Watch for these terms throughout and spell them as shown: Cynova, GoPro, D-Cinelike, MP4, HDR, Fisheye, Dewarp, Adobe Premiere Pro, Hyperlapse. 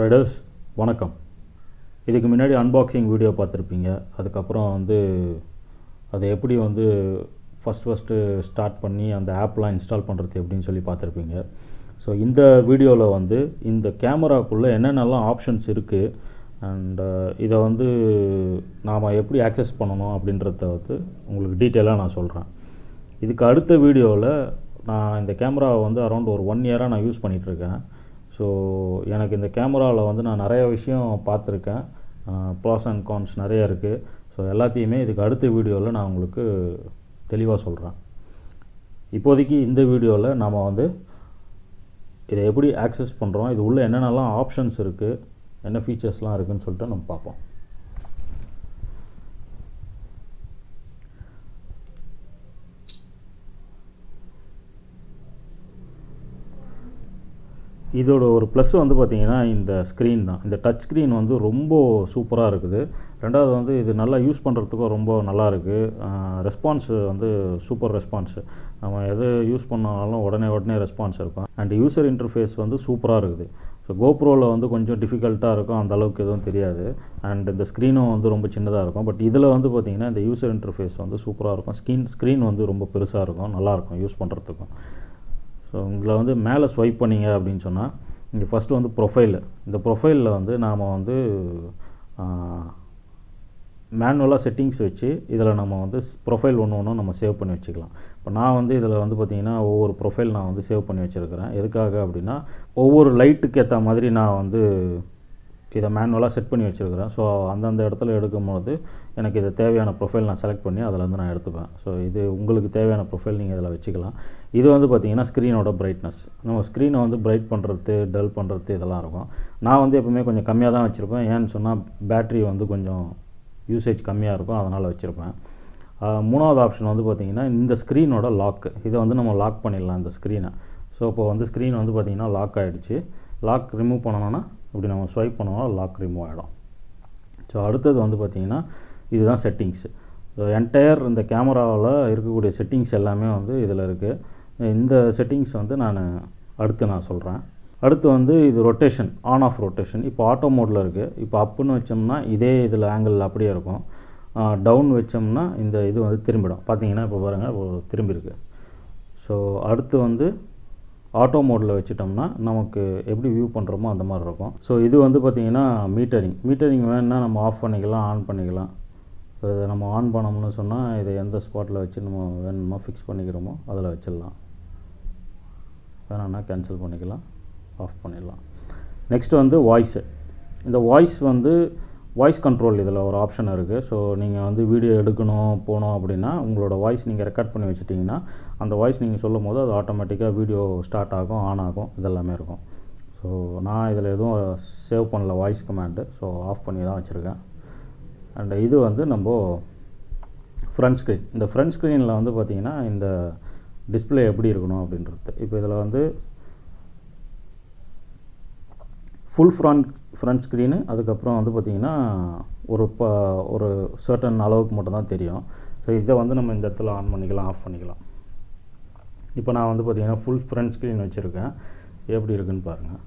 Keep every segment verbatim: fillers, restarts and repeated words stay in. Riders வணக்கம். இதுக்கு முன்னாடி அன்பாக்சிங் வீடியோ பார்த்துருப்பீங்க. அதுக்கப்புறம் வந்து அதை எப்படி வந்து ஃபஸ்ட் ஃபஸ்ட்டு ஸ்டார்ட் பண்ணி அந்த ஆப்லாம் இன்ஸ்டால் பண்ணுறது எப்படின்னு சொல்லி பார்த்துருப்பீங்க. ஸோ இந்த வீடியோவில் வந்து இந்த கேமராக்குள்ளே என்னென்னலாம் ஆப்ஷன்ஸ் இருக்குது அண்டு இதை வந்து நாம் எப்படி ஆக்சஸ் பண்ணணும் அப்படின்றத வந்து உங்களுக்கு டீட்டெயிலாக நான் சொல்கிறேன். இதுக்கு அடுத்த வீடியோவில் நான் இந்த கேமராவை வந்து அரௌண்ட் ஒரு ஒன் இயராக நான் யூஸ் பண்ணிகிட்ருக்கேன். ஸோ எனக்கு இந்த கேமராவில் வந்து நான் நிறைய விஷயம் பார்த்துருக்கேன். ப்ளஸ் அண்ட் கான்ஸ் நிறையா இருக்குது. ஸோ எல்லாத்தையுமே இதுக்கு அடுத்த வீடியோவில் நான் உங்களுக்கு தெளிவாக சொல்கிறேன். இப்போதைக்கு இந்த வீடியோவில் நாம் வந்து இதை எப்படி ஆக்சஸ் பண்ணுறோம், இது உள்ளே என்னென்னலாம் ஆப்ஷன்ஸ் இருக்குது, என்ன ஃபீச்சர்ஸ்லாம் இருக்குதுன்னு சொல்லிட்டு நம்ம பார்ப்போம். இதோட ஒரு ப்ளஸ் வந்து பார்த்திங்கன்னா இந்த ஸ்க்ரீன் தான். இந்த டச் ஸ்க்ரீன் வந்து ரொம்ப சூப்பராக இருக்குது. ரெண்டாவது வந்து இது நல்லா யூஸ் பண்ணுறதுக்கும் ரொம்ப நல்லா இருக்குது. ரெஸ்பான்ஸு வந்து சூப்பர் ரெஸ்பான்ஸு. நம்ம எது யூஸ் பண்ணாலும் உடனே உடனே ரெஸ்பான்ஸ் இருக்கும். அண்ட் யூசர் இன்டர்ஃபேஸ் வந்து சூப்பராக இருக்குது. ஸோ கோப்ரோவில் வந்து கொஞ்சம் டிஃபிகல்ட்டாக இருக்கும், அந்த அளவுக்கு எதுவும் தெரியாது. அண்ட் இந்த ஸ்க்ரீனும் வந்து ரொம்ப சின்னதாக இருக்கும். பட் இதில் வந்து பார்த்திங்கன்னா இந்த யூசர் இன்டர்ஃபேஸ் வந்து சூப்பராக இருக்கும். ஸ்க்ரீன் ஸ்க்ரீன் வந்து ரொம்ப பெருசாக இருக்கும், நல்லாயிருக்கும் யூஸ் பண்ணுறதுக்கும். ஸோ இதில் வந்து மேலே ஸ்வைப் பண்ணிங்க அப்படின்னு சொன்னால் இங்கே ஃபஸ்ட்டு வந்து ப்ரொஃபைலு. இந்த ப்ரொஃபைலில் வந்து நாம் வந்து மேனுவலாக செட்டிங்ஸ் வச்சு இதில் நம்ம வந்து ப்ரொஃபைல் ஒன்று ஒன்று நம்ம சேவ் பண்ணி வச்சுக்கலாம். இப்போ நான் வந்து இதில் வந்து பார்த்திங்கன்னா ஒவ்வொரு ப்ரொஃபைல் நான் வந்து சேவ் பண்ணி வச்சுருக்கிறேன். எதுக்காக அப்படின்னா ஒவ்வொரு லைட்டுக்கு ஏற்ற மாதிரி நான் வந்து இதை மேனுவலாக செட் பண்ணி வச்சுருக்கிறேன். ஸோ அந்தந்த இடத்துல எடுக்கும்போது எனக்கு இது தேவையான ப்ரொஃபைல் நான் செலக்ட் பண்ணி அதில் வந்து நான் எடுத்துப்பேன். ஸோ இது உங்களுக்கு தேவையான ப்ரொஃபைல் நீங்கள் இதில் வச்சுக்கலாம். இது வந்து பார்த்திங்கன்னா ஸ்க்ரீனோட பிரைட்னஸ். நம்ம ஸ்க்ரீனை வந்து பிரைட் பண்ணுறது, டல் பண்ணுறது இதெல்லாம் இருக்கும். நான் வந்து எப்பவுமே கொஞ்சம் கம்மியாக தான் வச்சுருப்பேன். ஏன்னு சொன்னால் பேட்ரி வந்து கொஞ்சம் யூசேஜ் கம்மியாக இருக்கும், அதனால் வச்சுருப்பேன். மூணாவது ஆப்ஷன் வந்து பார்த்திங்கன்னா இந்த ஸ்க்ரீனோட லாக்கு. இதை வந்து நம்ம லாக் பண்ணிடலாம் இந்த ஸ்க்ரீனை. ஸோ இப்போ வந்து ஸ்க்ரீன் வந்து பார்த்திங்கன்னா லாக் ஆகிடுச்சு. லாக் ரிமூவ் பண்ணணும்னா இப்படி நம்ம ஸ்வைப் பண்ணோம்னா லாக் ரிமூவ் ஆகிடும். ஸோ அடுத்தது வந்து பார்த்திங்கன்னா இதுதான் செட்டிங்ஸு. என்டையர் இந்த கேமராவில் இருக்கக்கூடிய செட்டிங்ஸ் எல்லாமே வந்து இதில் இருக்குது. இந்த செட்டிங்ஸ் வந்து நான் அடுத்து நான் சொல்கிறேன். அடுத்து வந்து இது ரொட்டேஷன், ஆன் ஆஃப் ரொட்டேஷன். இப்போ ஆட்டோ மோடில் இருக்குது. இப்போ அப்புன்னு வச்சோம்னா இதே இதில் ஆங்கிளில் அப்படியே இருக்கும். டவுன் வச்சோம்னா இந்த இது வந்து திரும்பிடும். பார்த்திங்கன்னா இப்போ பாருங்கள், இப்போ திரும்பியிருக்கு. ஸோ அடுத்து வந்து ஆட்டோ மோடில் வச்சுட்டோம்னா நமக்கு எப்படி வியூ பண்ணுறோமோ அந்த மாதிரி இருக்கும். ஸோ இது வந்து பார்த்திங்கன்னா மீட்டரிங். மீட்டரிங் வேணுன்னா நம்ம ஆஃப் பண்ணிக்கலாம், ஆன் பண்ணிக்கலாம். ஸோ இதை நம்ம ஆன் பண்ணோம்னு சொன்னால் இதை எந்த ஸ்பாட்டில் வச்சு நம்ம வேணுமா ஃபிக்ஸ் பண்ணிக்கிறோமோ அதில் வச்சிடலாம். வேணும்னா கேன்சல் பண்ணிக்கலாம், ஆஃப் பண்ணிடலாம். நெக்ஸ்ட்டு வந்து வாய்ஸு. இந்த வாய்ஸ் வந்து வாய்ஸ் கண்ட்ரோல் இதில் ஒரு ஆப்ஷன் இருக்குது. ஸோ நீங்கள் வந்து வீடியோ எடுக்கணும் போனோம் அப்படின்னா உங்களோட வாய்ஸ் நீங்கள் ரெக்கார்ட் பண்ணி வச்சுட்டிங்கன்னா அந்த வாய்ஸ் நீங்கள் சொல்லும் போது அது ஆட்டோமேட்டிக்காக வீடியோ ஸ்டார்ட் ஆகும், ஆன் ஆகும், இதெல்லாமே இருக்கும். ஸோ நான் இதில் எதுவும் சேவ் பண்ணல வாய்ஸ் கமாண்டு. ஸோ ஆஃப் பண்ணி தான் வச்சுருக்கேன். அண்ட் இது வந்து நம்ம ஃப்ரண்ட் ஸ்க்ரீன். இந்த ஃப்ரண்ட் ஸ்க்ரீனில் வந்து பார்த்திங்கன்னா இந்த டிஸ்பிளே எப்படி இருக்கணும் அப்படின்றது. இப்போ இதில் வந்து ஃபுல் ஃப்ரண்ட் ஃப்ரண்ட் ஸ்க்ரீனு, அதுக்கப்புறம் வந்து பார்த்திங்கன்னா ஒரு ப ஒரு சர்டன் அளவுக்கு மட்டும்தான் தெரியும். ஸோ இதை வந்து நம்ம இந்த இடத்துல ஆன் பண்ணிக்கலாம், ஆஃப் பண்ணிக்கலாம். இப்போ நான் வந்து பார்த்திங்கன்னா ஃபுல் ஃப்ரண்ட் ஸ்க்ரீன் வச்சுருக்கேன். எப்படி இருக்குன்னு பாருங்கள்.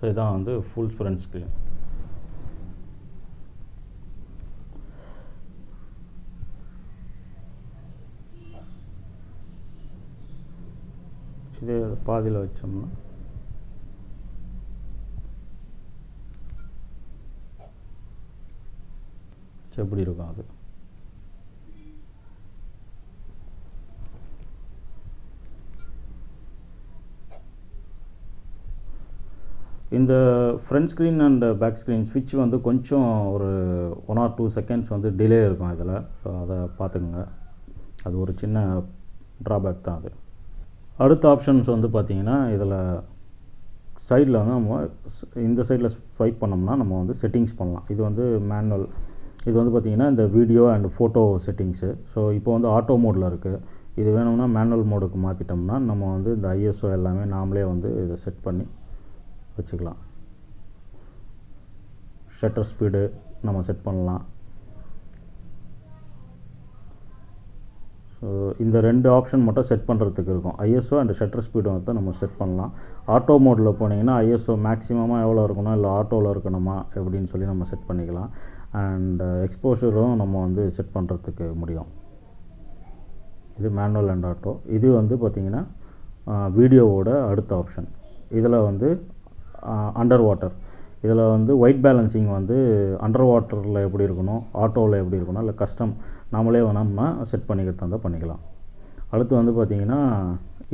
ஸோ இதான் வந்து ஃபுல் ஃப்ரண்ட் ஸ்க்ரீன். இதே பாதியில் வச்சோம்னா எப்படி இருக்கும் அது. இந்த front screen and back screen ஸ்விட்ச் வந்து கொஞ்சம் ஒரு ஒன் ஆர் டூ செகண்ட்ஸ் வந்து டிலே இருக்கும் இதில். ஸோ அதை பார்த்துக்குங்க, அது ஒரு சின்ன ட்ராபேக் தான் அது. அடுத்த ஆப்ஷன்ஸ் வந்து பார்த்திங்கன்னா இதில் சைடில் வந்து நம்ம இந்த சைடில் ஸ்வைப் பண்ணோம்னா நம்ம வந்து செட்டிங்ஸ் பண்ணலாம். இது வந்து மேனுவல். இது வந்து பார்த்திங்கன்னா இந்த video and photo settings. So இப்போ வந்து ஆட்டோ மோடில் இருக்குது. இது வேணும்னா மேனுவல் மோடுக்கு மாற்றிட்டோம்னா நம்ம வந்து இந்த ஐஎஸ்ஓ எல்லாமே நாமளே வந்து இதை செட் பண்ணி வச்சுக்கலாம். ஷட்டர் ஸ்பீடு நம்ம செட் பண்ணலாம். So, in the two option motor set I S O and shutter speed we set auto mode I S O maximum or auto la set and uh, exposure we set this is manual and auto. This is uh, video option. This is uh, underwater. This is white balancing underwater auto la custom. நாமளே நம்ம set பண்ணிக்கிட்டதா பண்ணிக்கலாம். அடுத்து வந்து பாத்தீங்கன்னா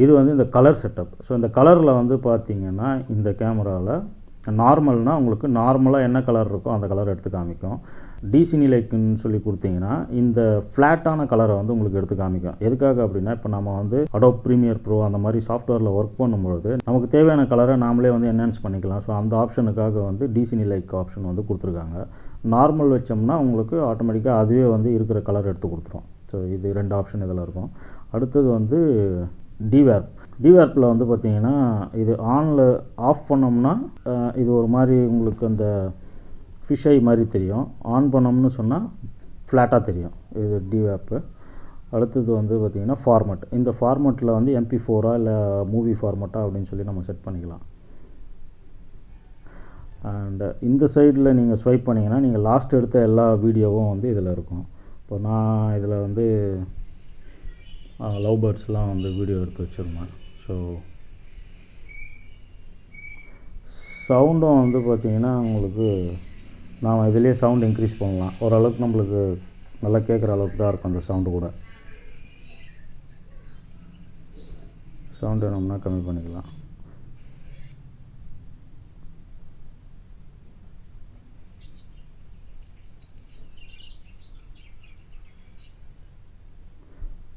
இது வந்து இந்த colour setup. So இந்த கலர்ல வந்து பாத்தீங்கன்னா இந்த கேமரால நார்மல்னா உங்களுக்கு நார்மலா என்ன கலர் இருக்கோ அந்த கலர் எடுத்து காமிக்கும். டிசி நிலைக்குன்னு சொல்லி கொடுத்தீங்கன்னா இந்த ஃப்ளாட்டான கலரை வந்து உங்களுக்கு எடுத்து காமிக்கும். எதுக்காக அப்படினா இப்ப நாம வந்து Adobe Premiere Pro அந்த மாதிரி சாஃப்ட்வேர்ல வர்க் பண்ணும்போது நமக்கு தேவையான கலரை நாமளே வந்து என்ஹான்ஸ் பண்ணிக்கலாம். சோ அந்த ஆப்ஷனுக்காக வந்து டிசி நிலைக்கு ஆப்ஷன் வந்து கொடுத்திருக்காங்க. Normal வச்சோம்னா உங்களுக்கு ஆட்டோமேட்டிக்கா அதுவே வந்து இருக்கிற கலர் எடுத்து கொடுத்துரும். சோ இது ரெண்டு ஆப்ஷன் இதெல்லாம் இருக்கும். அடுத்து வந்து டிவார்ப். டிவார்ப்ல வந்து பாத்தீங்கன்னா இது ஆன்ல ஆஃப் பண்ணோம்னா இது ஒரு மாதிரி உங்களுக்கு அந்த fish eye மாதிரி தெரியும். ஆன் பண்ணோம்னு சொன்னா ஃப்ளாட்டா தெரியும். இது டிவார்ப். அடுத்து வந்து பாத்தீங்கன்னா ஃபார்மட். இந்த ஃபார்மட்ல வந்து M P four ஆ இல்ல மூவி ஃபார்மட்டா அப்படினு சொல்லி நம்ம செட் பண்ணிக்கலாம். And in the side la neenga swipe panninga neenga last edutha ella video um vandu idhila irukum appo na idhila vandu love birds la vandu video eduthu vechiruma so sound um vandu pathina ungalku naama idhile sound increase pannalam oralukku namukku nalla kekra alukku da irukum andha sound kuda sound enna kammi pannikalam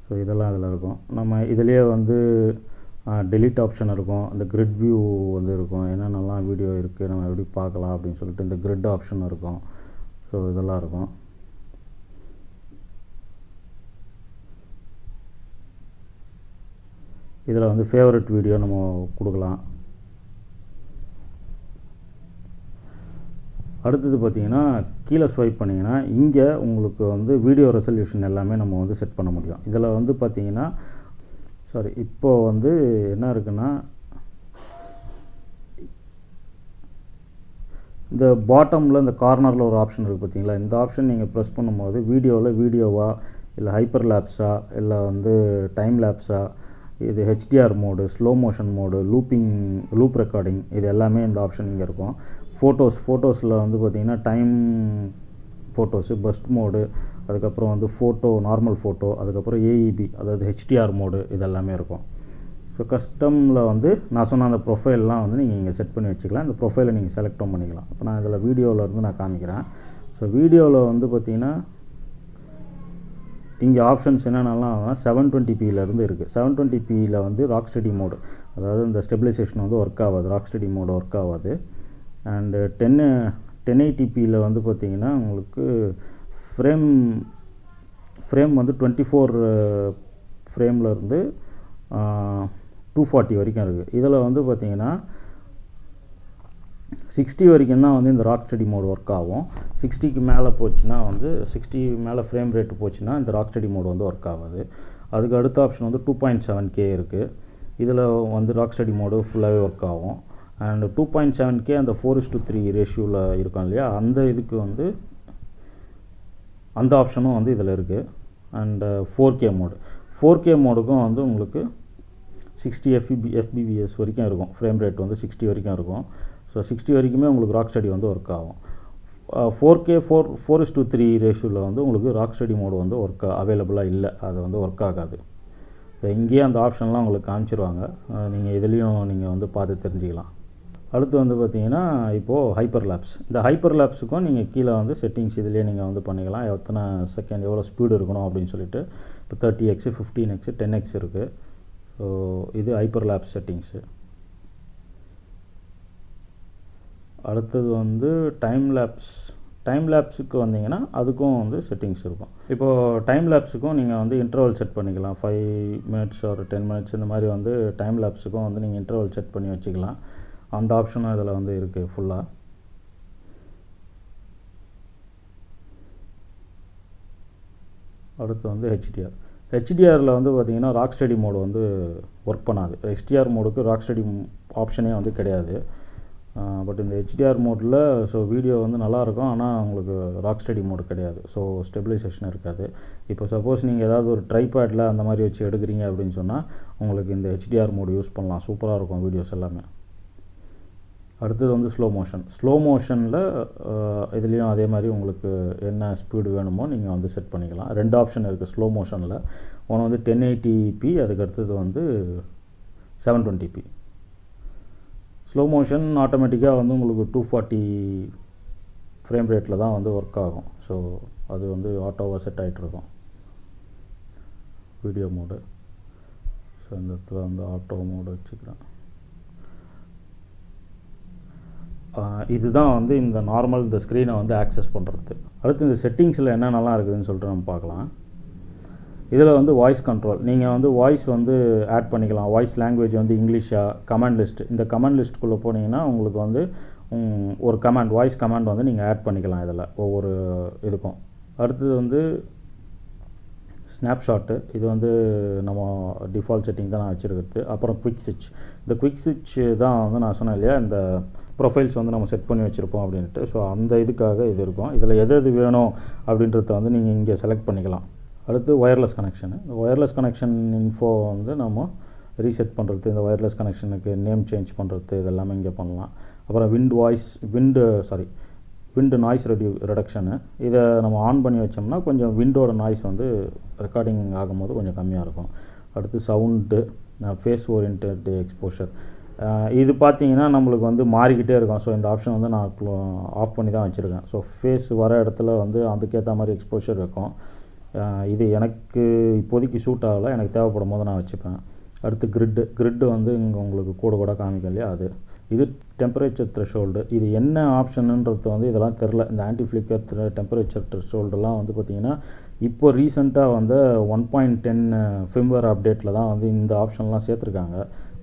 So இதெல்லாம் அதல இருக்கும். நம்ம இதுலயே வந்து delete option இருக்கும். அந்த grid view வந்து இருக்கும். ஏன்னா நல்லா வீடியோ இருக்கு. நம்ம எப்படி பார்க்கலாம் அப்படினு சொல்லிட்டு இந்த grid option இருக்கும். சோ இதெல்லாம் இருக்கும். இதல வந்து favorite video நம்ம கொடுக்கலாம். அடுத்து பாத்தீங்கன்னா கீழ ஸ்வைப் பண்ணீங்கன்னா இங்க உங்களுக்கு வந்து வீடியோ ரெசல்யூஷன் எல்லாமே நம்ம வந்து செட் பண்ண முடியும். இதல வந்து பாத்தீங்கன்னா சாரி இப்போ வந்து என்ன இருக்குன்னா இந்த பாட்டம்ல இந்த கார்னர்ல ஒரு ஆப்ஷன் இருக்கு பாத்தீங்களா. இந்த ஆப்ஷன் நீங்க பிரஸ் பண்ணும்போது வீடியோல வீடியோவா இல்ல ஹைப்பர் லாப்ஸா இல்ல வந்து டைம் லாப்ஸா இது H D R mode, slow motion mode, looping, loop recording இது எல்லாமே இந்த ஆப்ஷன் இங்க இருக்கும். Photos, photos la vandu pathina time photos, burst mode, adukapra vandu photo, normal photo, adukapra A E B, adha H D R mode idellame irukum. So custom la vandu na sonna and profile la vandu neenga set panni vechikalam. And profile la neenga select pannikalam. Appo na idala video la irundhu na kaamikran. So video la vandu pathina inga options enna nalla seven twenty p la irundhu irukku. seven twenty p la vandu rock steady mode, adha indha stabilization vandu work avadhu, rock steady mode work avadhu. And ten ten eighty p la vandu pathina ungalku frame frame vandu twenty four frame la irundhu two forty varaikum irukku. Idala vandu pathina sixty varaikum dhaan vandu indha rock steady mode work aagum. sixty ku mela pochina vandu sixty mela frame rate pochina indha rock steady mode vandu work aagudhu. Adukku adutha option vandu two point seven k irukku. Idala vandu rock steady mode full ah work aagum. And two point seven k and the four is to three ratio la irukum liya and idukku vandu and option vandu idla irukku. And four k mode, four k mode ku vandu ungalku sixty F P S varaikum irukum. Frame rate vandu sixty varaikum irukum. So sixty varaikum ungalku rock steady vandu work aagum. four k four four is to three ratio la vandu ungalku rock steady mode vandu work available ah illa, adu vandu work aagadu. So inge and option la ungalku kaamichiruvanga, neenga idiliyum neenga vandu paathu therinjikalam. அடுத்து வந்து பாத்தீங்கன்னா இப்போ ஹைப்பர்லாப்ஸ். இந்த ஹைப்பர்லாப்ஸ்க்கு நீங்க கீழ வந்து settings இதுலயே நீங்க வந்து பண்ணிக்கலாம். எத்தனை செகண்ட் எவ்வளவு ஸ்பீட் இருக்கணும் அப்படினு சொல்லிட்டு இப்போ thirty x, fifteen x, ten x இருக்கு. சோ இது ஹைப்பர்லாப்ஸ் செட்டிங்ஸ். அடுத்து வந்து டைம் லாப்ஸ். டைம் லாப்ஸ்க்கு வந்தீங்கன்னா அதுக்கும் வந்து செட்டிங்ஸ் இருக்கும். இப்போ டைம் லாப்ஸ்க்கு நீங்க வந்து இன்டர்வல் செட் பண்ணிக்கலாம். five minutes or ten minutes இந்த மாதிரி வந்து டைம் லாப்ஸ்க்கு வந்து நீங்க இன்டர்வல் செட் பண்ணி வச்சுக்கலாம். அந்த ஆப்ஷனும் இதல வந்து இருக்கு ஃபுல்லா. அடுத்து வந்து H D R H D R ல வந்து பாத்தீங்கன்னா rock steady mode வந்து work பண்ணாது. H D R மோடுக்கு rock steady ஆப்ஷனே வந்து கிடையாது. பட் இந்த H D R மோட்ல சோ வீடியோ வந்து நல்லா இருக்கும் ஆனா உங்களுக்கு rock steady mode கிடையாது. சோ ஸ்டெபிலைசேஷன் இருக்காது. இப்போ சப்போஸ் நீங்க ஏதாவது ஒரு ட்ரைபாட்ல அந்த மாதிரி வச்சு எடுக்குறீங்க அப்படினு சொன்னா உங்களுக்கு இந்த H D R mode use பண்ணலாம். சூப்பரா இருக்கும் வீடியோஸ் எல்லாமே. அடுத்து வந்து ஸ்லோ மோஷன். ஸ்லோ மோஷன்ல இதுலயும் அதே மாதிரி உங்களுக்கு என்ன ஸ்பீட் வேணுமோ நீங்க வந்து செட் பண்ணிக்கலாம். ரெண்டு ஆப்ஷன் இருக்கு ஸ்லோ மோஷன்ல. ஒன்னு வந்து ten eighty p, அதுக்கு அடுத்து வந்து seven twenty p. Slow motion ஆட்டோமேட்டிக்கா வந்து உங்களுக்கு two forty ஃப்ரேம் ரேட்ல தான் வந்து வர்க் ஆகும். சோ அது வந்து ஆட்டோவா செட் ஆயிட்டு இருக்கும். Video mode. சோ இந்த இடத்துல வந்து ஆட்டோ மோட் வச்சிருக்கேன். இதுதான் வந்து இந்த நார்மல் இந்த ஸ்கிரீனை வந்து ஆக்சஸ் பண்றது. அடுத்து இந்த செட்டிங்ஸ்ல என்ன நல்லா இருக்குன்னு சொல்லிட்டு நம்ம பார்க்கலாம். இதுல வந்து வாய்ஸ் கண்ட்ரோல். நீங்க வந்து வாய்ஸ் வந்து ஆட் பண்ணிக்கலாம். வாய்ஸ் லாங்குவேஜ் வந்து இங்கிலீஷா கமாண்ட் லிஸ்ட். இந்த கமாண்ட் லிஸ்ட் குள்ள போனீங்கன்னா உங்களுக்கு வந்து ஒரு கமாண்ட் வாய்ஸ் கமாண்ட் வந்து நீங்க ஆட் பண்ணிக்கலாம் இதல ஒவ்வொரு இதுக்கும். அடுத்து வந்து snapshot. இது வந்து நம்ம டிஃபால்ட் செட்டிங் தான் நான் வச்சிருக்கிறது. அப்புறம் குவிக் ஸ்விட்ச். இந்த குவிக் ஸ்விட்ச் தான் வந்து நான் சொன்னேன் இல்லையா இந்த ப்ரொஃபைல்ஸ் வந்து நம்ம செட் பண்ணி வச்சிருப்போம் அப்படினு. சோ அந்த இதுக்காக இது இருக்கும். இதல எது எது வேணும் அப்படின்றத வந்து நீங்க இங்க செலக்ட் பண்ணிக்கலாம். அடுத்து wireless connection. Wireless connection info வந்து நம்ம ரீசெட் பண்றது. இந்த வயர்லெஸ் கனெக்ஷனுக்கு நேம் சேஞ்ச் பண்றது இதெல்லாம் இங்க பண்ணலாம். அப்புறம் wind voice wind sorry wind noise reduction. இத நம்ம ஆன் பண்ணி வச்சோம்னா கொஞ்சம் விண்டோட நாய்ஸ் வந்து ரெக்கார்டிங் ஆகும்போது கொஞ்சம் கம்மியா இருக்கும். அடுத்து சவுண்ட் ஃபேஸ் ஓரியண்டட் எக்ஸ்போஷர். இது பாத்தீங்கன்னா நமக்கு வந்து மாறிக்கிட்டே இருக்கும். சோ இந்த ஆப்ஷன் வந்து நான் ஆஃப் பண்ணி தான் வச்சிருக்கேன். சோ ஃபேஸ் வர இடத்துல வந்து அதுக்கு ஏத்த மாதிரி எக்ஸ்போஷர் இருக்கும். இது எனக்கு இப்போதைக்கு சூட் ஆகல. எனக்கு தேவைப்படும்போது நான் வச்சிப்பேன். அடுத்து கிரிட். கிரிட் வந்து இங்க உங்களுக்கு கோடு கோடா காமிக்கலையா அது. இது டெம்பரேச்சர் த்ரெஷோல்ட். இது என்ன ஆப்ஷன்ன்றது வந்து இதெல்லாம் தெரியல. இந்த ஆன்டி ஃப்ளிக்கர் டெம்பரேச்சர் த்ரெஷோல்ட்லாம் வந்து பாத்தீங்கன்னா இப்போ ரீசன்ட்டா வந்து one point ten firmware அப்டேட்ல தான் வந்து இந்த ஆப்ஷன்லாம் சேர்த்திருக்காங்க.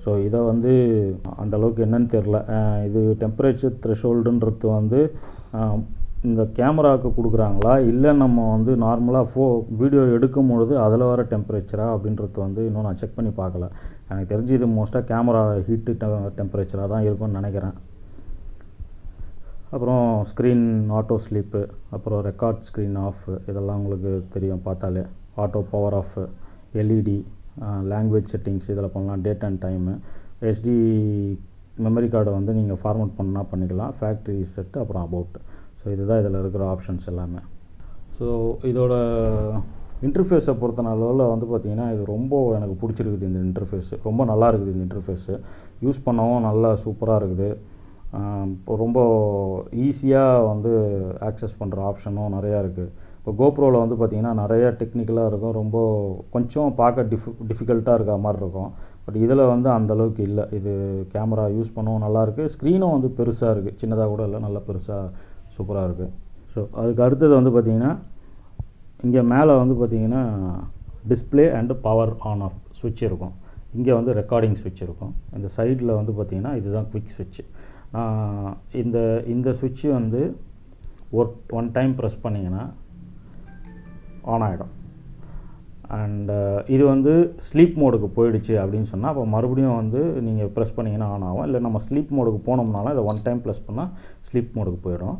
சோ இத வந்து அந்த அளவுக்கு என்னன்னு தெரியல. இது டெம்பரேச்சர் த்ரெஷோல்ட்ன்றது வந்து இந்த கேமராக்கு குடுக்குறாங்களா இல்ல நம்ம வந்து நார்மலா வீடியோ எடுக்கும் பொழுது அதல வர டெம்பரேச்சரா அப்படின்றது வந்து இன்னும் நான் செக் பண்ணி பார்க்கல. எனக்கு தெரிஞ்சு இது மோஸ்டா கேமரா ஹீட் டெம்பரேச்சரா தான் இருக்கும்னு நினைக்கிறேன். அப்புறம் ஸ்கிரீன் ஆட்டோ ஸ்லீப், அப்புறம் ரெக்கார்ட் ஸ்கிரீன் ஆஃப், இதெல்லாம் உங்களுக்கு தெரியும் பார்த்தாலே. Auto power off, L E D, language settings இதல பண்ணலாம். Date and time, S D memory card வந்து நீங்க ஃபார்மட் பண்ணா பண்ணிக்கலாம். ஃபேக்டரி செட், அப்புறம் அபௌட். சோ இதுதான் இதல இருக்கிற ஆப்ஷன்ஸ் எல்லாமே. சோ இதோட இன்டர்ஃபேஸை பொறுத்தனால வந்து பாத்தீங்கன்னா இது ரொம்ப எனக்கு பிடிச்சிருக்கு. இந்த இன்டர்ஃபேஸ் ரொம்ப நல்லா இருக்குது. இந்த இன்டர்ஃபேஸ் யூஸ் பண்ணவும் நல்லா சூப்பரா இருக்குது. ரொம்ப ஈஸியா வந்து ஆக்சஸ் பண்ற ஆப்ஷனும் நிறைய இருக்கு. இப்போ GoProல வந்து பாத்தீங்கன்னா நிறைய டெக்னிக்கலா இருக்கும். ரொம்ப கொஞ்சம் பார்க்க டிஃபிகல்ட்டா இருக்க மாதிரி இருக்கும். பட் இதல வந்து அந்த அளவுக்கு இல்ல. இது கேமரா யூஸ் பண்ணவும் நல்லா இருக்கு. ஸ்கிரீனும் வந்து பெருசா இருக்கு. சின்னதா கூட இல்ல, நல்ல பெருசா சூப்பரா இருக்கு. சோ அதுக்கு அடுத்து வந்து பாத்தீங்கன்னா இங்க மேல வந்து பாத்தீங்கன்னா display and power on off ஸ்விட்ச் இருக்கும். இங்க வந்து ரெக்கார்டிங் ஸ்விட்ச் இருக்கும். இந்த சைடுல வந்து பாத்தீங்கன்னா இதுதான் குவிக் ஸ்விட்ச். இந்த இந்த ஸ்விட்ச் வந்து ஒன் டைம் பிரஸ் பண்ணீங்கன்னா ஆன் ஆயிடும். அண்ட் இது வந்து ஸ்லீப் மோடுக்கு போயிடுச்சு அப்படினு சொன்னா அப்ப மறுபடியும் வந்து நீங்க பிரஸ் பண்ணீங்கன்னா ஆன் ஆகும். இல்ல நம்ம ஸ்லீப் மோடுக்கு போனோம்னால இத ஒன் டைம் பிரஸ் பண்ணா ஸ்லீப் மோடுக்கு போய்டும்.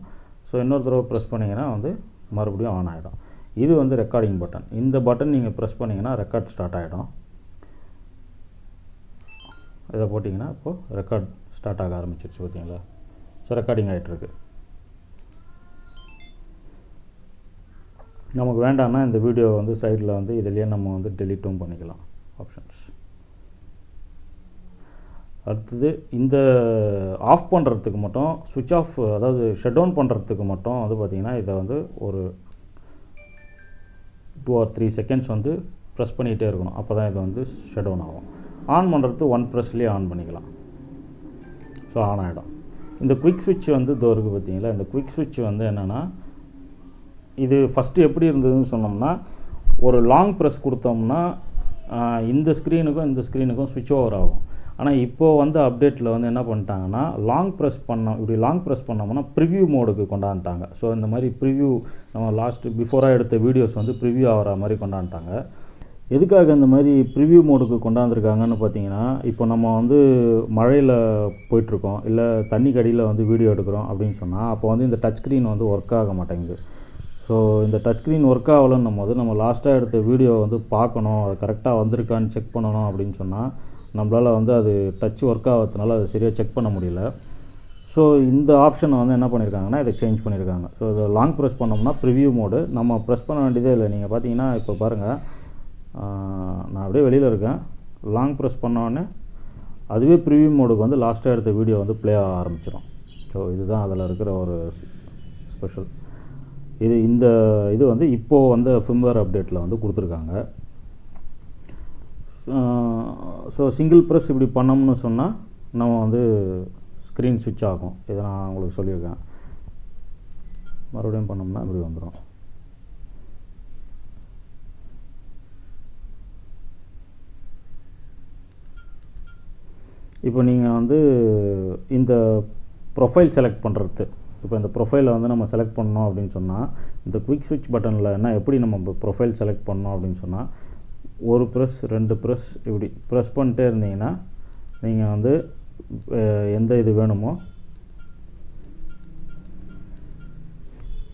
சோ இன்னொரு தடவை பிரஸ் பண்ணீங்கன்னா வந்து மறுபடியும் ஆன் ஆயிடும். இது வந்து ரெக்கார்டிங் பட்டன். இந்த பட்டன் நீங்க பிரஸ் பண்ணீங்கன்னா ரெக்கார்ட் ஸ்டார்ட் ஆயிடும். இத போடிங்கன்னா அப்போ ரெக்கார்ட் ஸ்டார்ட் ஆக ஆரம்பிச்சிருச்சு பாத்தீங்களா. சோ ரெக்கார்டிங் ஆயிட்டு இருக்கு. நமக்கு வேண்டாம்னா இந்த வீடியோ வந்து சைடுல வந்து இதலயே நம்ம வந்து delete-ம் பண்ணிக்கலாம் ஆப்ஷன்ஸ். அடுத்து இந்த ஆஃப் பண்றதுக்கு மட்டும் switch off அதாவது shut down பண்றதுக்கு மட்டும் அது பாத்தீங்கன்னா இத வந்து ஒரு two or three seconds வந்து பிரஸ் பண்ணிட்டே இருக்கணும். அப்பதான் இது வந்து shut down ஆகும். ஆன் பண்றது one pressலயே ஆன் பண்ணிக்கலாம். சோ ஆன் ஆயிடும். இந்த குவிக் ஸ்விட்ச் வந்து தோருக்கு பாத்தீங்களா. இந்த குவிக் ஸ்விட்ச் வந்து என்னன்னா இது ஃபர்ஸ்ட் எப்படி இருந்ததுன்னு சொன்னோம்னா ஒரு லாங் பிரஸ் கொடுத்தோம்னா இந்த ஸ்கிரீனுக்கும் இந்த ஸ்கிரீனுக்கும் ஸ்விட்ச் ஓவர் ஆகும். ஆனா இப்போ வந்து அப்டேட்ல வந்து என்ன பண்ணிட்டாங்கன்னா லாங் பிரஸ் பண்ணா இப்படி லாங் பிரஸ் பண்ணோம்னா preview மோடுக்கு கொண்டாண்டாங்க. சோ இந்த மாதிரி preview நம்ம லாஸ்ட் பிஃபோரா எடுத்த வீடியோஸ் வந்து preview ஆவற மாதிரி கொண்டாண்டாங்க. எதுக்காக இந்த மாதிரி ப்ரிவ்யூ மோடுக்கு கொண்டாந்துருக்காங்கன்னு பார்த்தீங்கன்னா, இப்போ நம்ம வந்து மழையில் போயிட்டுருக்கோம் இல்லை தண்ணி கடியில் வந்து வீடியோ எடுக்கிறோம் அப்படின்னு சொன்னால் அப்போ வந்து இந்த டச் ஸ்க்ரீன் வந்து ஒர்க் ஆக மாட்டேங்குது. ஸோ இந்த டச் ஸ்க்ரீன் ஒர்க் ஆகலன்னும் போது நம்ம லாஸ்ட்டாக எடுத்த வீடியோ வந்து பார்க்கணும், அது கரெக்டாக வந்திருக்கான்னு செக் பண்ணணும் அப்படின்னு சொன்னால் நம்மளால் வந்து அது டச் ஒர்க் ஆகிறதுனால அது சரியாக செக் பண்ண முடியல. ஸோ இந்த ஆப்ஷனை வந்து என்ன பண்ணியிருக்காங்கன்னா இதை சேஞ்ச் பண்ணியிருக்காங்க. ஸோ இதை லாங் ப்ரெஸ் பண்ணோம்னா ப்ரிவ்யூ மோடு நம்ம ப்ரெஸ் பண்ண வேண்டியதே இல்லை. நீங்கள் பார்த்தீங்கன்னா இப்போ பாருங்கள், நான் அப்படியே வெளியில் இருக்கேன், லாங் ப்ரெஸ் பண்ணோடனே அதுவே ப்ரிவ்யூ மோடுக்கு வந்து லாஸ்ட்டாக எடுத்த வீடியோ வந்து ப்ளே ஆக ஆரம்பிச்சிடும். ஸோ இதுதான் அதில் இருக்கிற ஒரு ஸ்பெஷல். இது இந்த இது வந்து இப்போது வந்து ஃபிம்வேர் அப்டேட்டில் வந்து கொடுத்துருக்காங்க. ஸோ சிங்கிள் ப்ரெஸ் இப்படி பண்ணோம்னு சொன்னால் நம்ம வந்து ஸ்க்ரீன் சுவிட்ச் ஆகும். இதை நான் உங்களுக்கு சொல்லியிருக்கேன். மறுபடியும் பண்ணோம்னா இப்படி வந்துடும். இப்போ நீங்கள் வந்து இந்த ப்ரொஃபைல் செலக்ட் பண்ணுறது, இப்போ இந்த ப்ரொஃபைலை வந்து நம்ம செலக்ட் பண்ணோம் அப்படின்னு சொன்னால் இந்த குவிக் ஸ்விட்ச் பட்டனில் என்ன எப்படி நம்ம ப்ரொஃபைல் செலக்ட் பண்ணோம் அப்படின்னு சொன்னால் ஒரு ப்ரெஸ் ரெண்டு ப்ரெஸ் இப்படி ப்ரெஸ் பண்ணிட்டே இருந்தீங்கன்னா நீங்கள் வந்து எந்த இது வேணுமோ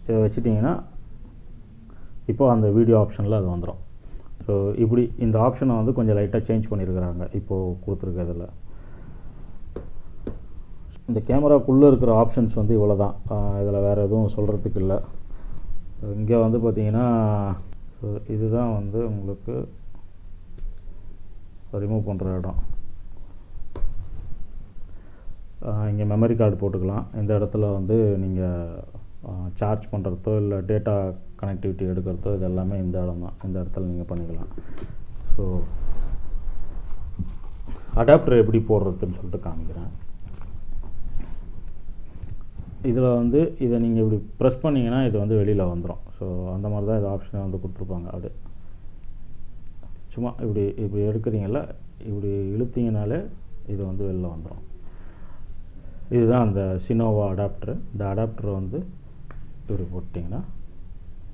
இதை வச்சுட்டிங்கன்னா இப்போ அந்த வீடியோ ஆப்ஷனில் அது வந்துடும். ஸோ இப்படி இந்த ஆப்ஷனை வந்து கொஞ்சம் லைட்டாக சேஞ்ச் பண்ணியிருக்கிறாங்க இப்போது கொடுத்துருக்கிறதுல. இந்த கேமராக்குள்ளே இருக்கிற ஆப்ஷன்ஸ் வந்து இவ்வளோ தான், இதில் வேறு எதுவும் சொல்கிறதுக்கு இல்லை. இங்கே வந்து பார்த்திங்கன்னா இதுதான் வந்து உங்களுக்கு ரிமூவ் பண்ணுற இடம். இங்கே மெமரி கார்டு போட்டுக்கலாம். இந்த இடத்துல வந்து நீங்கள் சார்ஜ் பண்ணுறதோ இல்லை டேட்டா கனெக்டிவிட்டி எடுக்கிறதோ இது எல்லாமே இந்த இடம் தான், இந்த இடத்துல நீங்கள் பண்ணிக்கலாம். ஸோ அடாப்டர் எப்படி போடுறதுன்னு சொல்லிட்டு காமிக்கிறேன். இதில் வந்து இதை நீங்கள் இப்படி ப்ரெஸ் பண்ணிங்கன்னா இது வந்து வெளியில் வந்துடும். ஸோ அந்த மாதிரி தான் இது ஆப்ஷனை வந்து கொடுத்துருப்பாங்க. அப்படியே சும்மா இப்படி இப்படி எடுக்கிறீங்களா, இப்படி இழுத்தீங்கனாலே இது வந்து வெளில வந்துடும். இதுதான் அந்த சினோவா அடாப்டரு. இந்த அடாப்டர் வந்து இப்படி போட்டிங்கன்னா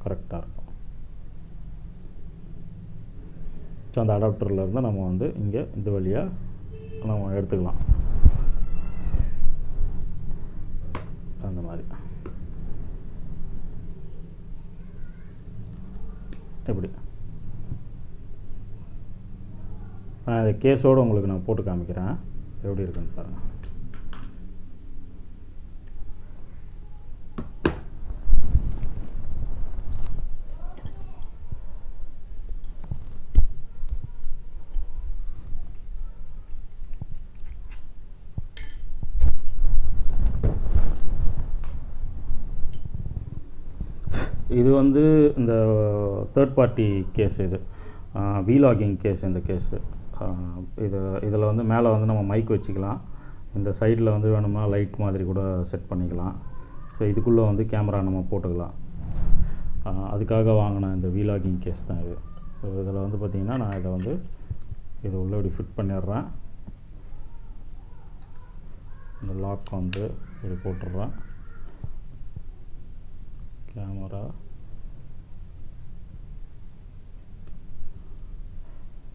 கரெக்டாக இருக்கும். ஸோ அந்த அடாப்டரில் இருந்தால் நம்ம வந்து இங்கே இந்த வழியாக நம்ம எடுத்துக்கலாம். அந்த மாதிரி எப்படி நான் இந்த கேஸோடு உங்களுக்கு நான் போட்டு காமிக்கிறேன் எப்படி இருக்குன்னு பாருங்கள். இது வந்து இந்த தேர்ட் பார்ட்டி கேஸ், இது வீலாகிங் கேஸ். இந்த கேஸு இது இதில் வந்து மேலே வந்து நம்ம மைக் வச்சுக்கலாம். இந்த சைடில் வந்து வேணுமா லைட் மாதிரி கூட செட் பண்ணிக்கலாம். ஸோ இதுக்குள்ளே வந்து கேமரா நம்ம போட்டுக்கலாம். அதுக்காக வாங்கின இந்த வீலாகிங் கேஸ் தான் இது. ஸோ இதில் வந்து பார்த்திங்கன்னா நான் இதை வந்து இது உள்ளே இப்படி ஃபிட் பண்ணிடுறேன். இந்த லாக் வந்து இப்படி போட்டுடுறேன். கேமரா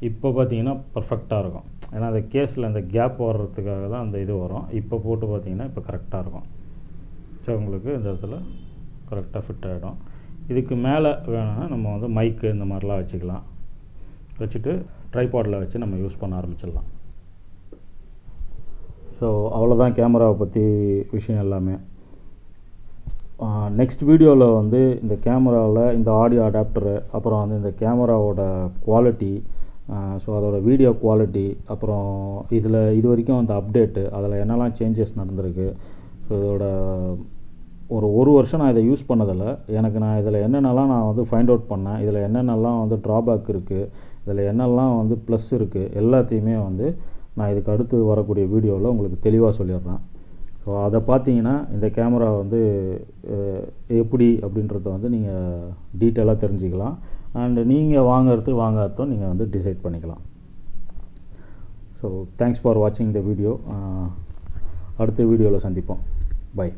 இப்போ பார்த்தீங்கன்னா பர்ஃபெக்டாக இருக்கும். ஏன்னா அந்த கேஸில் அந்த கேப் வர்றதுக்காக தான் அந்த இது வரும். இப்போ போட்டு பார்த்தீங்கன்னா இப்போ கரெக்டாக இருக்கும். ஸோ உங்களுக்கு இந்த இடத்துல கரெக்டாக ஃபிட் ஆகிடும். இதுக்கு மேலே வேணும்னா நம்ம வந்து மைக்கு இந்த மாதிரிலாம் வச்சுக்கலாம். வச்சுட்டு ட்ரைபாடில் வச்சு நம்ம யூஸ் பண்ண ஆரம்பிச்சிடலாம். ஸோ அவ்வளோதான் கேமராவை பற்றி விஷயம் எல்லாமே. நெக்ஸ்ட் வீடியோவில் வந்து இந்த கேமராவில் இந்த ஆடியோ அடாப்டரு, அப்புறம் வந்து இந்த கேமராவோட குவாலிட்டி, ஸோ அதோடய வீடியோ குவாலிட்டி, அப்புறம் இதில் இது வரைக்கும் அந்த அப்டேட்டு, அதில் என்னெல்லாம் சேஞ்சஸ் நடந்திருக்கு, ஸோ இதோட ஒரு ஒரு வருஷம் நான் இதை யூஸ் பண்ணதில்ல, எனக்கு நான் இதில் என்னென்னலாம் நான் வந்து ஃபைண்ட் அவுட் பண்ணேன், இதில் என்னென்னலாம் வந்து ட்ராபேக் இருக்குது, இதில் என்னெல்லாம் வந்து ப்ளஸ் இருக்குது, எல்லாத்தையுமே வந்து நான் இதுக்கு அடுத்து வரக்கூடிய வீடியோவில் உங்களுக்கு தெளிவாக சொல்லிடுறேன். ஸோ அதை பார்த்தீங்கன்னா இந்த கேமரா வந்து எப்படி அப்படின்றத வந்து நீங்கள் டீட்டெயிலாக தெரிஞ்சுக்கலாம். அண்டு நீங்கள் வாங்கிறது வாங்காததும் நீங்கள் வந்து டிசைட் பண்ணிக்கலாம். ஸோ தேங்க்ஸ் ஃபார் வாட்சிங் த வீடியோ. அடுத்த வீடியோவில் சந்திப்போம். பை.